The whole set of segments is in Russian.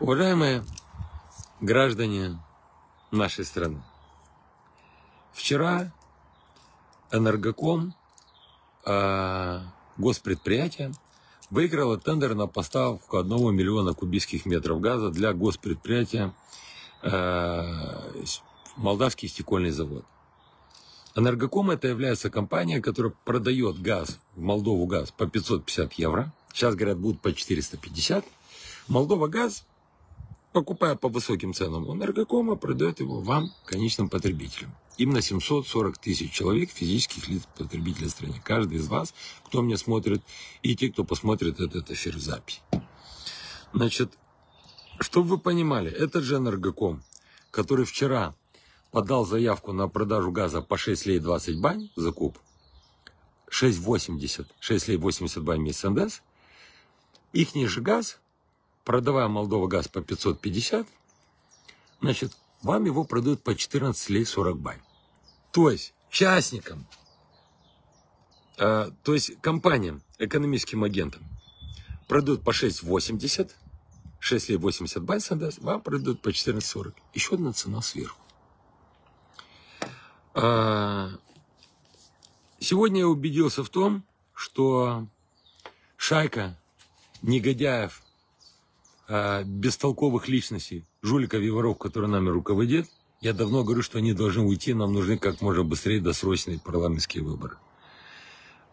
Уважаемые граждане нашей страны, вчера Энергоком, госпредприятие, выиграло тендер на поставку 1 миллиона кубических метров газа для госпредприятия Молдавский стекольный завод. Энергоком — это является компания, которая продает газ в Молдову газ по 550 евро. Сейчас, говорят, будут по 450. Молдова газ, покупая по высоким ценам у Энергокома, продает его вам, конечным потребителям. Именно 740 тысяч человек, физических лиц, потребителей в стране. Каждый из вас, кто меня смотрит, и те, кто посмотрит этот эфир в записи. Значит, чтобы вы понимали, этот же Энергоком, который вчера подал заявку на продажу газа по 6,20 лей закуп, 6,80, 6,82 вместе с НДС, ихний же газ, продавая Молдова газ по 550, значит, вам его продают по 14,40 лей. То есть частникам, то есть компаниям, экономическим агентам продают по 6,80, 6,80 лей с НДС, вам продают по 14,40. Еще одна цена сверху. Сегодня я убедился в том, что шайка негодяев, бестолковых личностей, жуликов и воров, которые нами руководят, я давно говорю, что они должны уйти, нам нужны как можно быстрее досрочные парламентские выборы.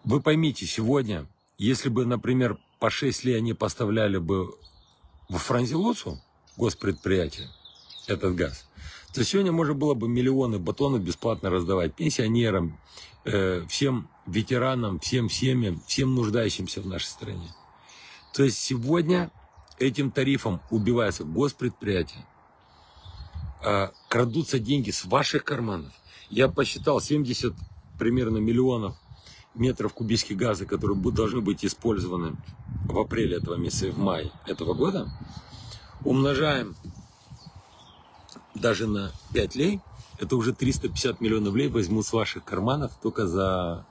Вы поймите, сегодня, если бы, например, по 6 лей они поставляли бы в Франзилуцу, госпредприятие, этот газ, то сегодня можно было бы миллионы батонов бесплатно раздавать пенсионерам, всем ветеранам, всем семьям, всем нуждающимся в нашей стране. То есть сегодня этим тарифом убивается госпредприятие, крадутся деньги с ваших карманов. Я посчитал, 70 примерно миллионов метров кубических газа, которые должны быть использованы в апреле этого месяца и в мае этого года, умножаем даже на 5 лей, это уже 350 миллионов лей возьмут с ваших карманов только за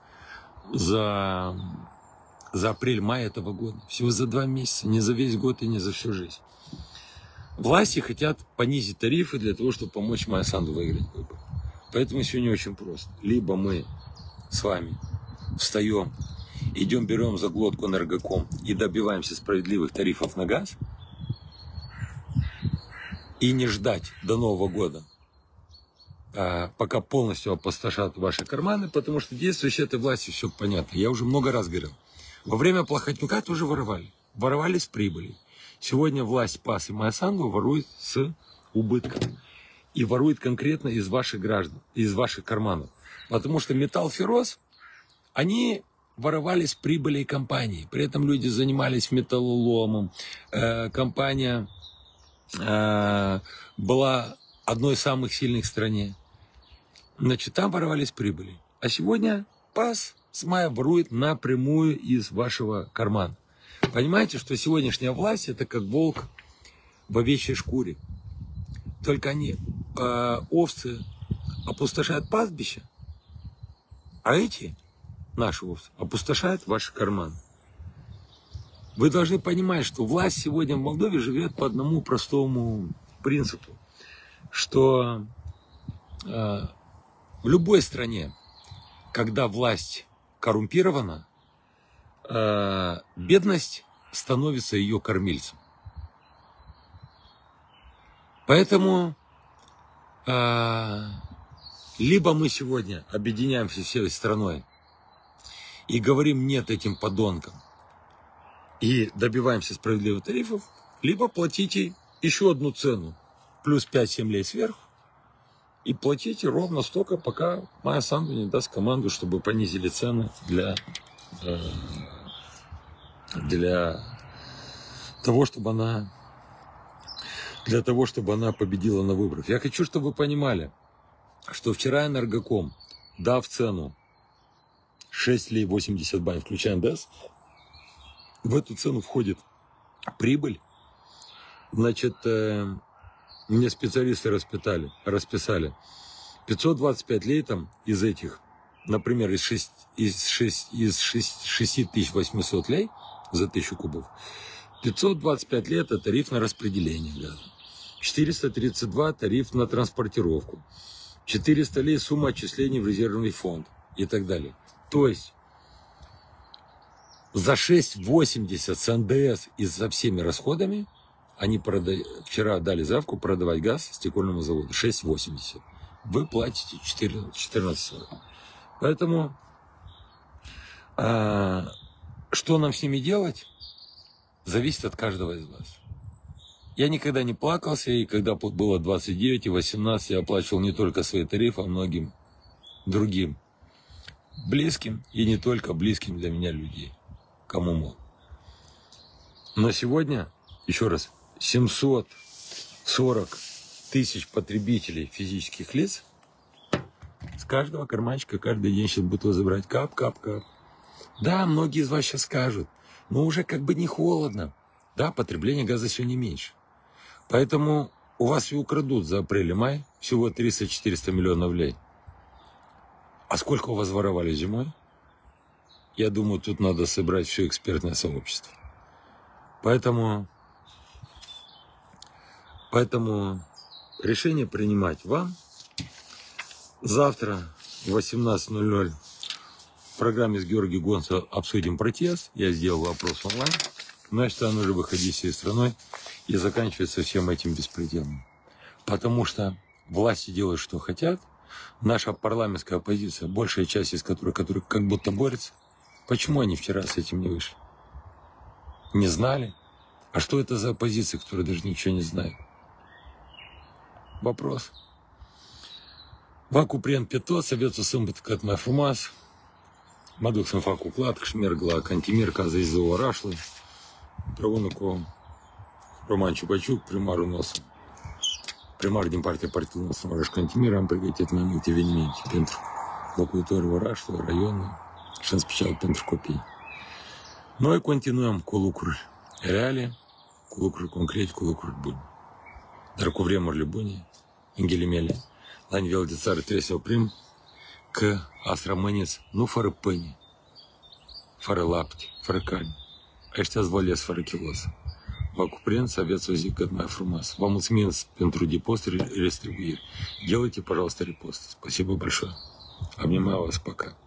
апрель-май этого года. Всего за 2 месяца, не за весь год и не за всю жизнь. Власти хотят понизить тарифы для того, чтобы помочь Майе Санду выиграть выборы. Поэтому сегодня очень просто. Либо мы с вами встаем, идем, берем за глотку Энергоком и добиваемся справедливых тарифов на газ, и не ждать до Нового года, пока полностью опустошат ваши карманы, потому что действующей этой власти все понятно. Я уже много раз говорил. Во время Плахотника тоже воровали. Воровали с прибыли. Сегодня власть ПАС и Майя Санду ворует с убытком. И ворует конкретно из ваших граждан, из ваших карманов. Потому что Металлферос, они воровали с прибыли компании. При этом люди занимались металлоломом. Компания была одной из самых сильных в стране. Значит, там воровались прибыли. А сегодня ПАС с мая ворует напрямую из вашего кармана. Понимаете, что сегодняшняя власть — это как волк в овечьей шкуре. Только они, овцы, опустошают пастбище, а эти, наши овцы, опустошают ваши карманы. Вы должны понимать, что власть сегодня в Молдове живет по одному простому принципу, что в любой стране, когда власть коррумпирована, бедность становится ее кормильцем. Поэтому либо мы сегодня объединяемся всей страной и говорим «нет» этим подонкам, и добиваемся справедливых тарифов, либо платите еще одну цену, плюс 5-7 лей сверху, и платите ровно столько, пока Майя Санду не даст команду, чтобы понизили цены для того, чтобы она победила на выборах. Я хочу, чтобы вы понимали, что вчера Энергоком, дав цену 6,80 лей, включая НДС, в эту цену входит прибыль. Значит, мне специалисты расписали. 525 лей там из этих, например, из 6800 лей за 1000 кубов, 525 лет – это тариф на распределение газа, 432 – тариф на транспортировку, 400 лей – сумма отчислений в резервный фонд и так далее. То есть за 6,80 с НДС и со всеми расходами они вчера дали заявку продавать газ стекольному заводу 6,80. Вы платите 14,40. Поэтому что нам с ними делать, зависит от каждого из вас. Я никогда не плакался, и когда было 29 и 18, я оплачивал не только свои тарифы, а многим другим близким, и не только близким для меня людей, кому мог. Но сегодня, еще раз, 740 тысяч потребителей физических лиц, с каждого карманчика каждый день сейчас будут забирать кап-кап-кап. Да, многие из вас сейчас скажут, но уже как бы не холодно. Да, потребление газа сегодня меньше. Поэтому у вас и украдут за апрель и май всего 300-400 миллионов лей. А сколько у вас воровали зимой? Я думаю, тут надо собрать все экспертное сообщество. Поэтому решение принимать вам. Завтра в 18:00 в программе с Георгием Гонце обсудим протест. Я сделал вопрос онлайн. Значит, она уже выходить всей страной и заканчивать со всем этим беспределом. Потому что власти делают, что хотят. Наша парламентская оппозиция, большая часть из которой, как будто борется. Почему они вчера с этим не вышли? Не знали? А что это за оппозиция, которая даже ничего не знает? Вопрос. Ваку прен пето, совету сымбат катна фумас. Мадуксен факу клад, кшмергла, Кантимир, каза из его рашлы. Травонуко Роман Чубачук, примар у нас. Примар дин партия у нас, Мараш Кантимир, ам приготовит на муте вельменьки. Пентр локутору рашлы, районную. Шанс печал пентр копий. Ну и континуем колукр реали, колукр конкрет, колукр будь. Дарку времор любони, ингелемели. Лань велдицар тресел прим, к асрамынец, ну фары пыни, фары лапти, фары кань, а еще звали с фары килос. Вакупрен, совет сузи, гадмай фрумас. Вам усминец, пентру депост, рестрибуир. Делайте, пожалуйста, репосты. Спасибо большое. Обнимаю вас, пока.